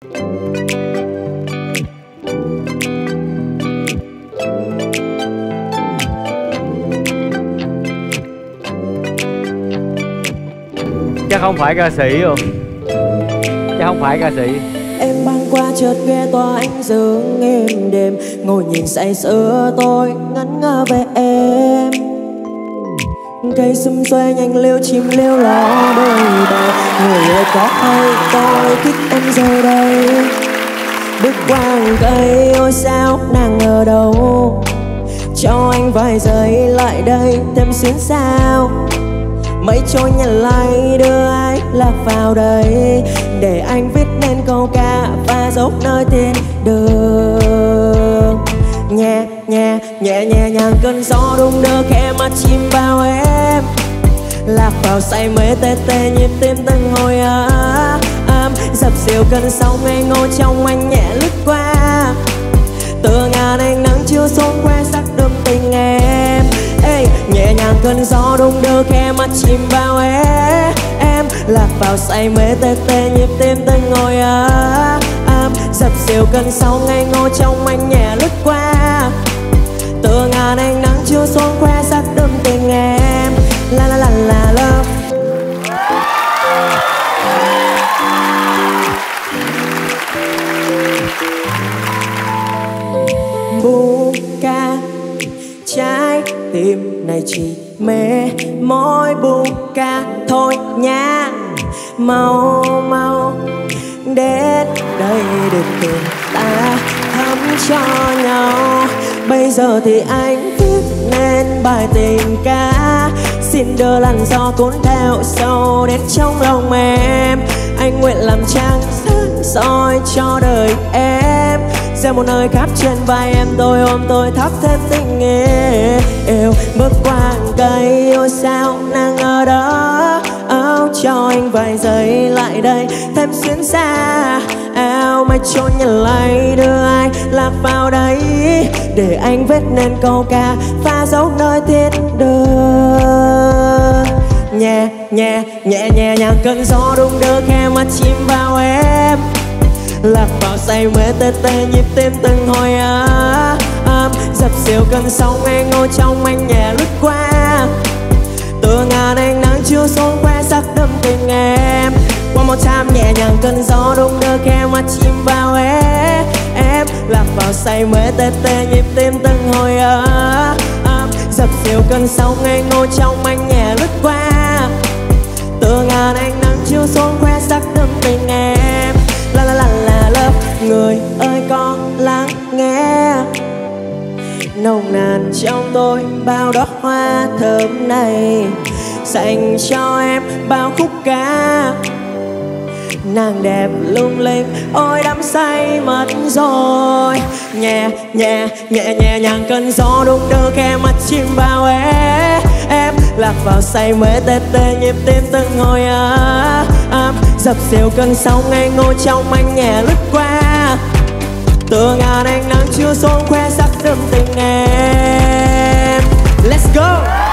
Chắc không phải ca sĩ rồi. Chắc không phải ca sĩ. Em băng qua chợt nghe toa anh dừng êm đềm, ngồi nhìn say sưa tôi ngẩn ngơ về em. Cây sum xoe nhanh liêu chim liêu lá đôi bờ, người ơi có ai tôi thích em giờ đây. Bước qua cây ôi sao nàng ở đâu, cho anh vài giây lại đây thêm xuyến sao. Mấy trôi nhặt lay đưa ai lạc vào đây, để anh viết nên câu ca và dốc nơi tên đường. Nhẹ nhẹ nhẹ nhẹ nhàng cơn gió đung đưa khẽ mắt chim vào em, lạc vào say mê tê tê nhịp tim từng hồi ấm. Dập dìu cơn sóng ngây ngô trong anh nhẹ lướt qua, từ ngàn ánh nắng chiếu xuống que sắc đơm tình em. Hey, nhẹ nhàng cơn gió đung đưa khẽ mắt chìm vào em, lạc vào say mê tê tê nhịp tim từng hồi ấm. Dập dìu cơn sóng ngây ngô trong anh nhẹ lướt qua, từ ngàn ánh nắng chiếu xuống que sắc đơm tình em. La la la la la. Buka trái tim này chỉ mê môi buka thôi nha, mau mau đến đây để tìm ta thắm cho nhau. Bây giờ thì anh viết nên bài tình ca, xin đưa làn gió cuốn theo sâu đến trong lòng em. Anh nguyện làm trang sáng soi cho đời em, ra một nơi khác trên vai em tôi ôm tôi thắp thêm tình yêu. Bước qua cây ôi sao nàng ở đó, áo cho anh vài giây lại đây thêm xuyến xa. Áo mây trôi nhặt lấy đưa ai lạc vào đấy, để anh viết nên câu ca pha dấu nơi thiên đường. Nhẹ nhẹ nhẹ nhẹ nhàng cơn gió đung đưa khẽ mắt chim vào em, lạc vào say mê tê tê nhịp tim từng hồi ấm. Dập dìu cơn sóng ngây ngô trong anh nhẹ lướt qua, từ ngàn ánh nắng chiếu xuống que sắc đâm tình em. One more time nhẹ nhàng cơn gió đung đưa khẽ mắt chim vào em, lạc vào say mê tê tê nhịp tim từng hồi ấm. Dập dìu cơn sóng ngây ngô trong anh nhẹ lướt qua, từ ngàn ánh nắng chiếu xuống que sắc đâm tình em. La la la la la. Người ơi có lắng nghe, nồng nàn trong tôi bao đóa hoa thơm này, dành cho em bao khúc ca. Nàng đẹp lung linh ôi đắm say mất rồi. Nhẹ nhẹ nhẹ nhẹ nhàng cơn gió đung đưa khẽ mắt chim bao em, lạc vào say mê tê tê nhịp tim từng hồi ấm. Dập dìu cơn sóng ngây ngô trong anh nhẹ lướt qua, từ ngàn ánh nắng chiếu xuống khoe sắc đậm tình em. Let's go.